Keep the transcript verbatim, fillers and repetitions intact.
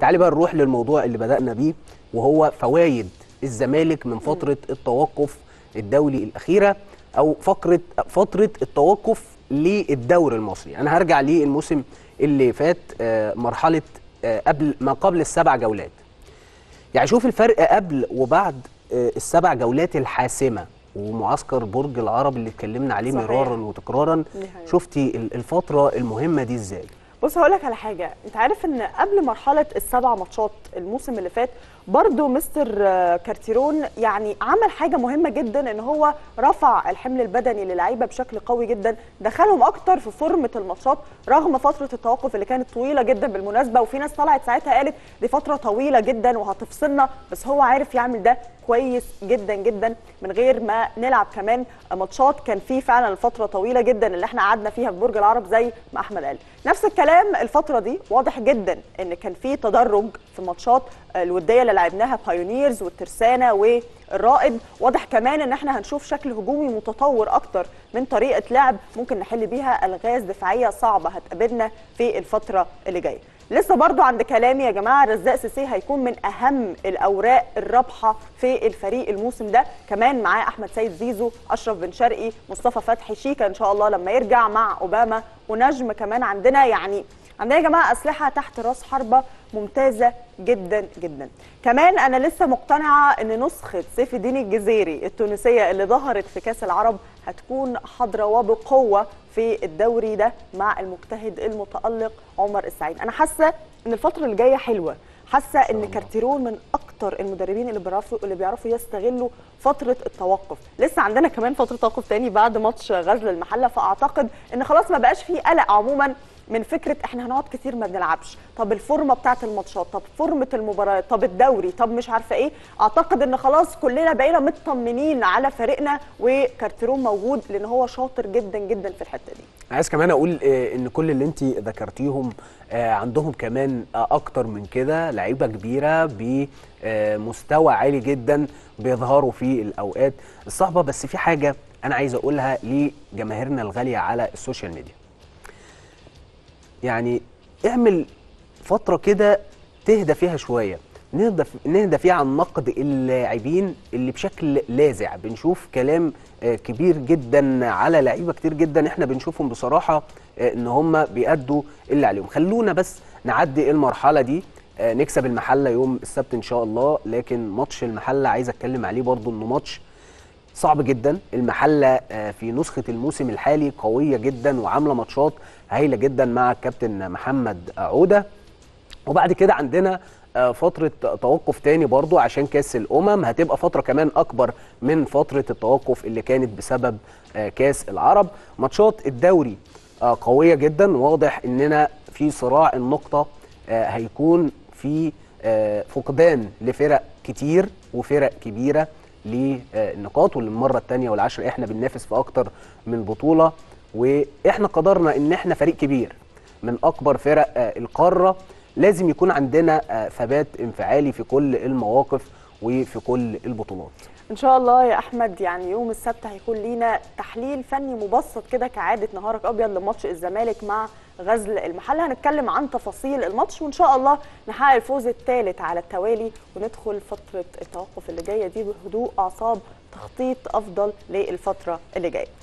تعالي بقى نروح للموضوع اللي بدأنا بيه، وهو فوايد الزمالك من فترة التوقف الدولي الأخيرة، أو فقرة فترة التوقف للدوري المصري. أنا هرجع للموسم اللي فات، مرحلة قبل ما قبل السبع جولات. يعني شوف الفرق قبل وبعد السبع جولات الحاسمة ومعسكر برج العرب اللي اتكلمنا عليه مرارا وتكرارا. شفتي الفترة المهمة دي ازاي؟ بص هقول لك على حاجه، انت عارف ان قبل مرحله السبع ماتشات الموسم اللي فات برضو مستر كارتيرون يعني عمل حاجه مهمه جدا، ان هو رفع الحمل البدني للعيبه بشكل قوي جدا، دخلهم اكتر في فورمه الماتشات رغم فتره التوقف اللي كانت طويله جدا بالمناسبه. وفي ناس طلعت ساعتها قالت دي فتره طويله جدا وهتفصلنا، بس هو عارف يعمل ده كويس جدا جدا من غير ما نلعب كمان ماتشات كان فيه فعلا فتره طويله جدا اللي احنا قعدنا فيها في برج العرب زي ما احمد قال. نفس الكلام الفتره دي واضح جدا ان كان فيه تدرج في ماتشات الوديه اللي لعبناها بايونيرز والترسانه والرائد. واضح كمان ان احنا هنشوف شكل هجومي متطور اكتر من طريقه لعب ممكن نحل بيها الغاز دفاعيه صعبه هتقابلنا في الفتره اللي جايه. لسه برضو عند كلامي يا جماعه رزاق سيسي هيكون من اهم الاوراق الرابحه في الفريق الموسم ده، كمان معاه احمد سيد زيزو، اشرف بن شرقي، مصطفى فتحي، شيكا ان شاء الله لما يرجع مع اوباما، ونجم كمان عندنا. يعني عندنا يا جماعه اسلحه تحت راس حربه ممتازه جدا جدا. كمان انا لسه مقتنعه ان نسخه سيف الدين الجزيري التونسيه اللي ظهرت في كاس العرب هتكون حاضره وبقوه في الدوري ده مع المجتهد المتالق عمر السعيد. انا حاسه ان الفتره اللي جايه حلوه، حاسه ان كارتيرون من اكتر المدربين اللي بيعرفوا اللي بيعرفوا يستغلوا فتره التوقف. لسه عندنا كمان فتره توقف تاني بعد ماتش غزل المحله، فاعتقد ان خلاص ما بقاش فيه قلق عموما من فكره احنا هنقعد كتير ما بنلعبش، طب الفورمه بتاعه الماتشات، طب فورمه المباريات، طب الدوري، طب مش عارفه ايه. اعتقد ان خلاص كلنا بقينا مطمنين على فريقنا، وكارتيرون موجود لان هو شاطر جدا جدا في الحته دي. عايز كمان اقول ان كل اللي انت ذكرتيهم عندهم كمان اكتر من كده لعيبه كبيره بمستوى عالي جدا بيظهروا في الاوقات الصعبه. بس في حاجه انا عايز اقولها لجماهيرنا الغاليه على السوشيال ميديا، يعني اعمل فترة كده تهدى فيها شوية، نهدى نهدى فيها عن نقد اللاعبين اللي بشكل لاذع. بنشوف كلام كبير جدا على لعيبة كتير جدا احنا بنشوفهم بصراحة ان هم بيأدوا اللي عليهم. خلونا بس نعدي المرحلة دي، نكسب المحلة يوم السبت ان شاء الله. لكن ماتش المحلة عايز اتكلم عليه برضو، انه ماتش صعب جدا. المحله في نسخه الموسم الحالي قويه جدا وعامله ماتشات هايله جدا مع الكابتن محمد عوده. وبعد كده عندنا فتره توقف تاني برضو عشان كاس الامم، هتبقى فتره كمان اكبر من فتره التوقف اللي كانت بسبب كاس العرب. ماتشات الدوري قويه جدا، واضح اننا في صراع النقطه، هيكون في فقدان لفرق كتير وفرق كبيره للنقاط، وللمره الثانيه والعشر احنا بننافس في اكتر من بطوله، واحنا قدرنا ان احنا فريق كبير من اكبر فرق القاره. لازم يكون عندنا ثبات انفعالي في كل المواقف وفي كل البطولات. ان شاء الله يا احمد، يعني يوم السبت هيكون لينا تحليل فني مبسط كده كعاده نهارك ابيض لماتش الزمالك مع غزل المحله، هنتكلم عن تفاصيل الماتش وان شاء الله نحقق الفوز الثالث على التوالي وندخل فتره التوقف اللي جايه دي بهدوء اعصاب، تخطيط افضل للفتره اللي جايه.